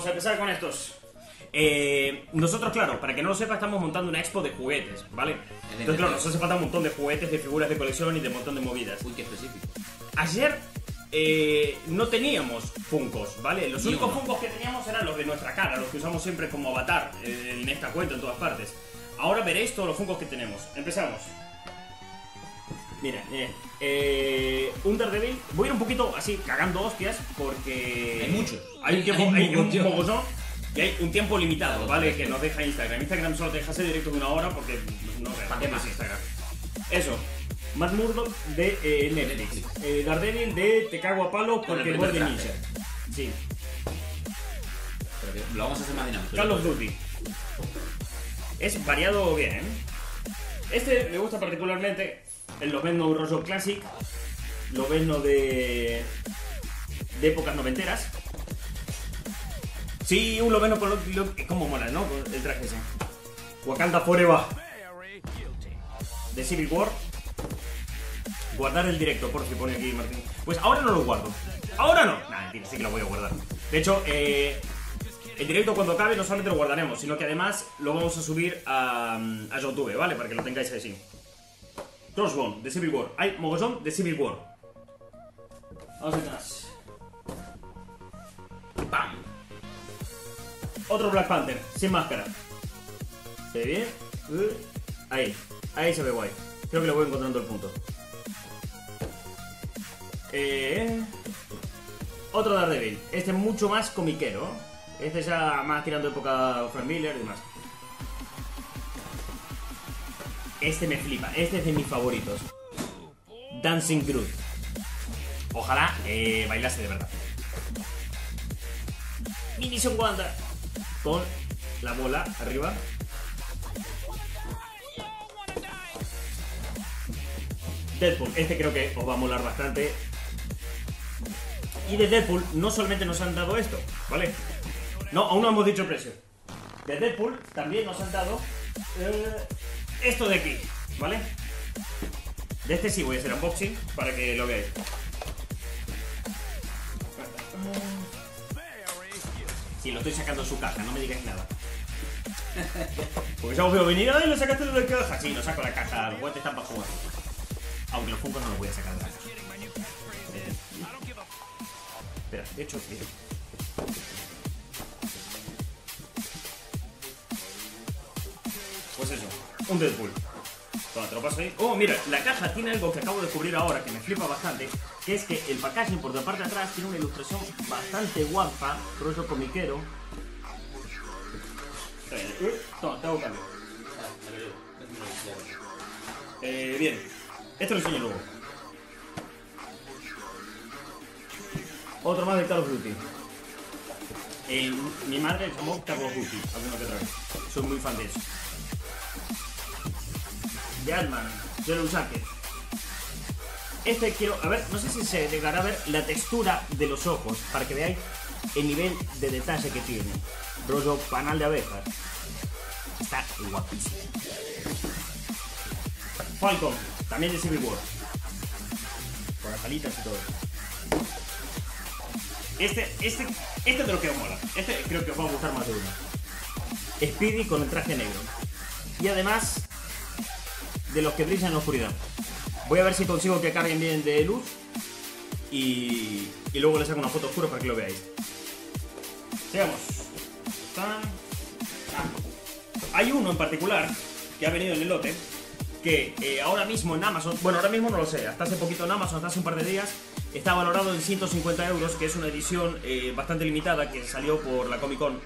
vamos a empezar con estos. Nosotros, claro, para que no lo sepa, estamos montando una expo de juguetes, ¿vale? Entonces, claro, nos hace falta un montón de juguetes, de figuras de colección y de un montón de movidas. Uy, qué específico. Ayer no teníamos Funkos, ¿vale? Los únicos Funkos que teníamos eran los de nuestra cara, los que usamos siempre como avatar en esta cuenta, en todas partes. Ahora veréis todos los Funkos que tenemos. Empezamos. Mira, un Daredevil. Voy a ir un poquito así, cagando hostias, porque... hay muchos. Y hay un tiempo limitado, ¿vale? Que nos deja Instagram. Instagram solo te deja hacer directo de una hora porque no sé más Instagram. Eso. Matt Murdock de Netflix. Daredevil de Te cago a palo porque voy de ninja. Sí. Pero lo vamos a hacer más dinámico. Carlos Lutti. Es variado bien, ¿eh? Este me gusta particularmente. El Loveno rollo Classic. Loveno de épocas noventeras. Sí, un Loveno con como mola, ¿no? El traje ese. Wakanda Forever. De Civil War. Guardar el directo, por si pone aquí Martín. Pues ahora no lo guardo. ¡Ahora no! Nah, mentira, sí que lo voy a guardar. De hecho, el directo cuando acabe no solamente lo guardaremos, sino que además lo vamos a subir a YouTube, ¿vale? Para que lo tengáis así. Crossbone, de Civil War. Hay mogollón de Civil War. Vamos atrás. ¡Pam! Otro Black Panther, sin máscara. ¿Se ve bien? Ahí, ahí se ve guay. Creo que lo voy encontrando el punto. Otro Daredevil. Este es mucho más comiquero. Este ya más tirando época Frank Miller y demás. Este me flipa, este es de mis favoritos. Dancing Groot. Ojalá bailase de verdad. Minision Wanda. Con la bola arriba. Deadpool, este creo que os va a molar bastante. Y de Deadpool no solamente nos han dado esto, ¿vale? No, aún no hemos dicho el precio. De Deadpool también nos han dado esto de aquí, ¿vale? De este sí voy a hacer unboxing para que lo veáis. Sí, lo estoy sacando de su caja, no me digáis nada. Porque ya os veo venir, ¡ay, lo sacaste de la caja! Sí, lo saco de la caja, los guantes están para jugar. Aunque los Funkos no los voy a sacar de la caja. Espera, de hecho, mira. Pues eso, un Deadpool. Toma, te lo paso ahí. Oh, mira, la caja tiene algo que acabo de descubrir ahora, que me flipa bastante. Que es que el packaging por la parte de atrás tiene una ilustración bastante guapa, rollo comiquero. Toma, te hago cambio. Bien, esto lo enseño luego. Otro más de Carlos Lutti. Mi madre le llamó Carlos Lutti, alguna que otra vez. Soy muy fan de eso. De Ant-Man, de los Rocket. Este quiero, a ver, no sé si se llegará a ver la textura de los ojos, para que veáis el nivel de detalle que tiene. Rollo panal de abejas. Está guapísimo. Falcon, también de Civil War. Con las alitas y todo. Este creo que os mola. Este creo que os va a gustar más de uno. Speedy con el traje negro. Y además, de los que brillan en la oscuridad. Voy a ver si consigo que carguen bien de luz y luego les hago una foto oscura para que lo veáis. Sigamos. Hay uno en particular que ha venido en el lote que ahora mismo en Amazon, bueno, ahora mismo no lo sé, hasta hace poquito en Amazon, hasta hace un par de días, está valorado en 150 €, que es una edición bastante limitada que salió por la Comic Con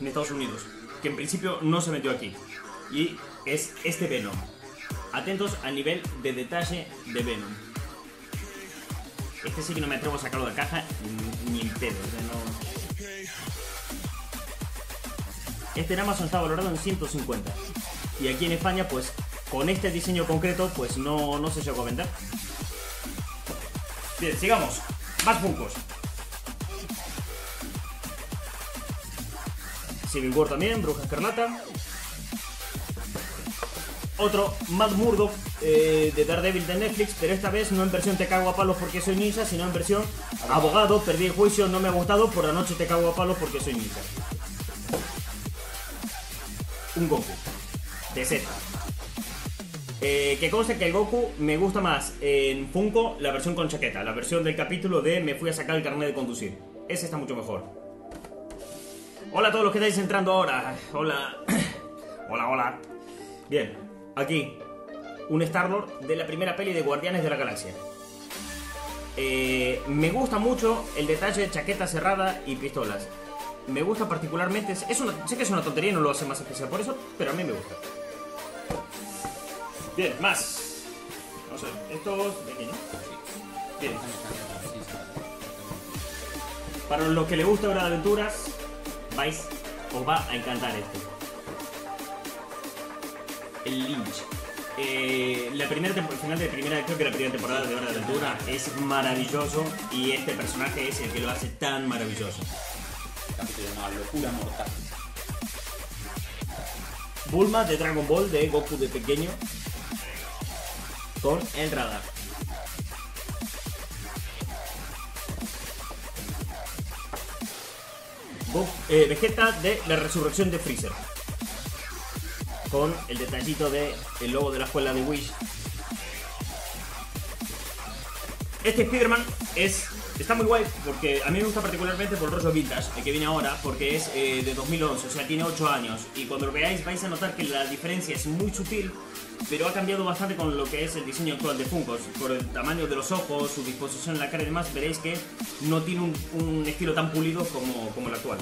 en Estados Unidos, que en principio no se metió aquí, y es este Venom. Atentos al nivel de detalle de Venom. Este sí que no me atrevo a sacarlo de la caja ni en pedo, o sea, no. Este en Amazon está valorado en 150. Y aquí en España, pues, con este diseño concreto, pues no se llegó a vender. Bien, sigamos. Más Funkos. Civil War también, Bruja Escarlata. otro Matt Murdock de Daredevil de Netflix, pero esta vez no en versión te cago a palos porque soy ninja, sino en versión abogado, perdí el juicio, no me ha gustado, por la noche te cago a palos porque soy ninja. Un Goku de Z. Que conste que el Goku me gusta más en Funko la versión con chaqueta, la versión del capítulo de me fui a sacar el carnet de conducir. Ese está mucho mejor. Hola a todos los que estáis entrando ahora. Hola. Hola, hola. Bien, aquí un Star-Lord de la primera peli de Guardianes de la Galaxia. Me gusta mucho el detalle de chaqueta cerrada y pistolas. Me gusta particularmente, sé que es una tontería y no lo hace más especial por eso, pero a mí me gusta. Bien, más. Vamos a ver, estos de aquí, ¿no? Bien. Para los que les gusta ver aventuras, os va a encantar esto. El Lynch. El final de primera, creo que la primera temporada de Hora de Aventura es maravilloso y este personaje es el que lo hace tan maravilloso. Capítulo llamado Locura Mortal. Bulma de Dragon Ball de Goku de pequeño con el radar. Vegeta de la resurrección de Freezer con el detallito de el logo de la escuela de Wish. Este Spider-Man está muy guay porque a mí me gusta particularmente por el rollo vintage, el que viene ahora, porque es de 2011, o sea, tiene 8 años. Y cuando lo veáis vais a notar que la diferencia es muy sutil, pero ha cambiado bastante con lo que es el diseño actual de Funko. Por el tamaño de los ojos, su disposición en la cara y demás, veréis que no tiene un estilo tan pulido como el actual.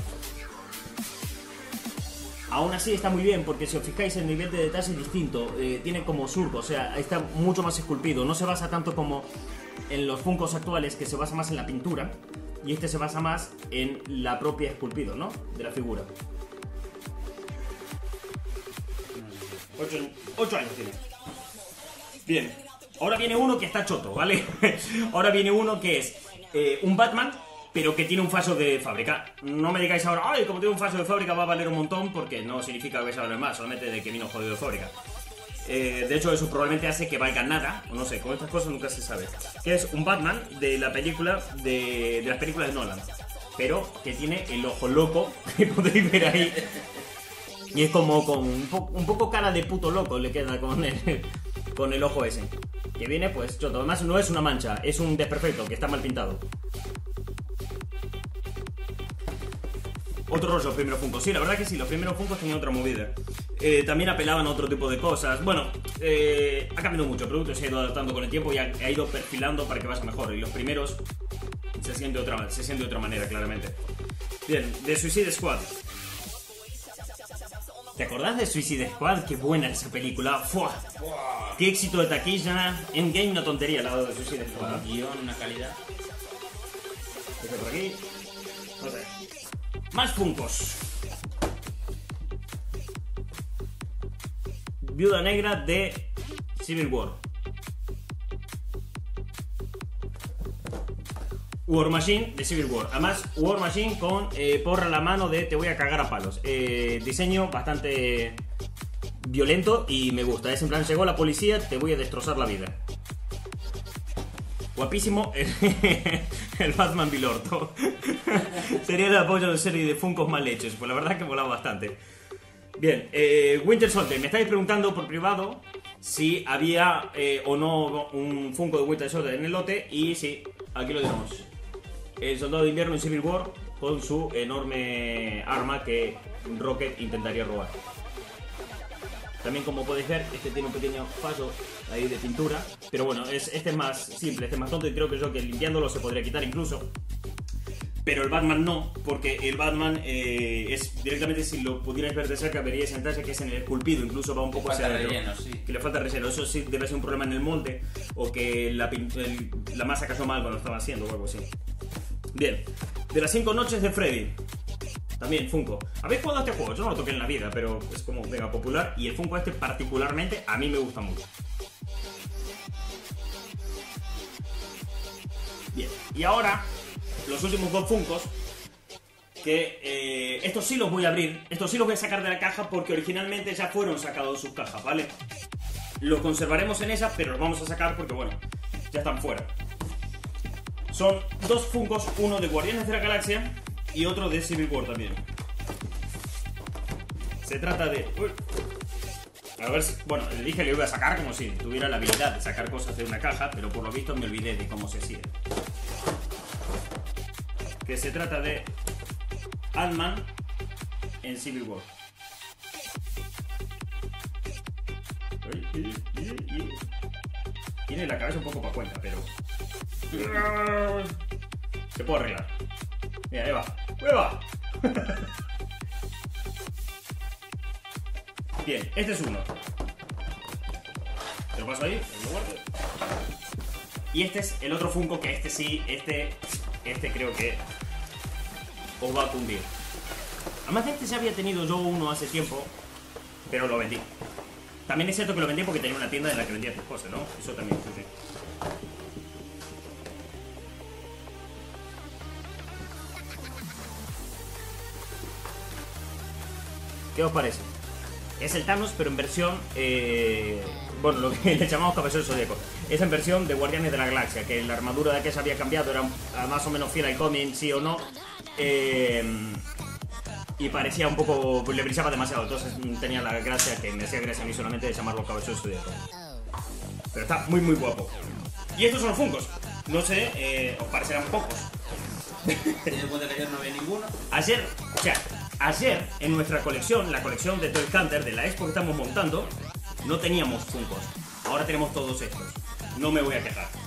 Aún así está muy bien, porque si os fijáis el nivel de detalle es distinto, tiene como surco, o sea, está mucho más esculpido, no se basa tanto como en los Funkos actuales, que se basa más en la pintura, y este se basa más en la propia esculpido, ¿no?, de la figura. 8 años tiene. Bien, ahora viene uno que está choto, ¿vale? Ahora viene uno que es un Batman, pero que tiene un fallo de fábrica. No me digáis ahora, ay, como tiene un fallo de fábrica va a valer un montón, porque no significa que vais a valer más, solamente de que vino jodido de fábrica. De hecho, eso probablemente hace que valga nada, o no sé, con estas cosas nunca se sabe. Que es un Batman de la película de las películas de Nolan, pero que tiene el ojo loco, que podéis ver ahí. Y es como con un poco cara de puto loco le queda con el ojo ese. Que viene pues choto, además no es una mancha, es un desperfecto, que está mal pintado. Otro rollo los primeros Funkos, sí, la verdad que sí, los primeros Funkos tenían otra movida. También apelaban a otro tipo de cosas. Bueno, ha cambiado mucho el producto, se ha ido adaptando con el tiempo y ha ido perfilando para que vaya mejor. Y los primeros se hacían de otra manera, claramente. Bien, de Suicide Squad. ¿Te acordás de Suicide Squad? ¡Qué buena esa película! ¡Fua! ¡Qué éxito de taquilla! Endgame, una tontería al lado de Suicide Squad. Un guión, una calidad. Este por aquí. No sé. Más Funkos. Viuda Negra de Civil War. War Machine de Civil War. Además, War Machine con porra a la mano de te voy a cagar a palos. Diseño bastante violento y me gusta. Es en plan, llegó la policía, te voy a destrozar la vida. Guapísimo el Batman Bilorto. Sería el apoyo de serie de Funkos mal hechos. Pues la verdad que volaba bastante. Bien, Winter Soldier. Me estáis preguntando por privado si había o no un Funko de Winter Soldier en el lote. Y sí, aquí lo tenemos. El soldado de invierno en Civil War con su enorme arma que Rocket intentaría robar. También, como podéis ver, este tiene un pequeño fallo ahí de pintura. Pero bueno, este es más simple, este es más tonto y creo que yo que limpiándolo se podría quitar incluso. Pero el Batman no, porque el Batman es directamente, si lo pudierais ver de cerca, veríais en talla que es en el esculpido, incluso va un poco hacia adentro. Que le falta relleno, eso sí debe ser un problema en el molde o que la masa cayó mal cuando lo estaba haciendo o algo así. Bien, de las 5 noches de Freddy. También Funko. ¿Habéis jugado a este juego? Yo no lo toqué en la vida, pero es como mega popular. Y el Funko este particularmente a mí me gusta mucho. Bien. Y ahora, los últimos dos Funkos. Que estos sí los voy a abrir. Estos sí los voy a sacar de la caja porque originalmente ya fueron sacados de sus cajas, ¿vale? Los conservaremos en esas, pero los vamos a sacar porque, bueno, ya están fuera. Son dos Funkos, uno de Guardianes de la Galaxia y otro de Civil War también. Se trata de... A ver si... Bueno, le dije que lo iba a sacar como si tuviera la habilidad de sacar cosas de una caja, pero por lo visto me olvidé de cómo se hacía. Que se trata de Ant-Man en Civil War. Tiene la cabeza un poco para cuenta, pero... Se puede arreglar. Mira, Eva. ¡Hueva! Bien, este es uno. Te lo paso ahí, lo guardo. Y este es el otro Funko, que este sí, este creo que os va a cundir. Además de este ya había tenido yo uno hace tiempo, pero lo vendí. También es cierto que lo vendí porque tenía una tienda en la que vendía tus cosas, ¿no? Eso también, sí. ¿Qué os parece? Es el Thanos, pero en versión... bueno, lo que le llamamos Caballero Zodíaco. Es en versión de Guardianes de la Galaxia, que la armadura de aquella había cambiado, era más o menos fiel al cómic, sí o no. Y parecía un poco... le brillaba demasiado, entonces tenía la gracia que me hacía gracia a mí solamente de llamarlo Caballero Zodíaco. Pero está muy muy guapo. Y estos son los Funkos. No sé, os parecerán pocos. Teniendo en cuenta que ayer no había ninguno. Ayer, o sea, ayer en nuestra colección, la colección de Toy Hunter de la expo que estamos montando, no teníamos Funkos. Ahora tenemos todos estos. No me voy a quejar.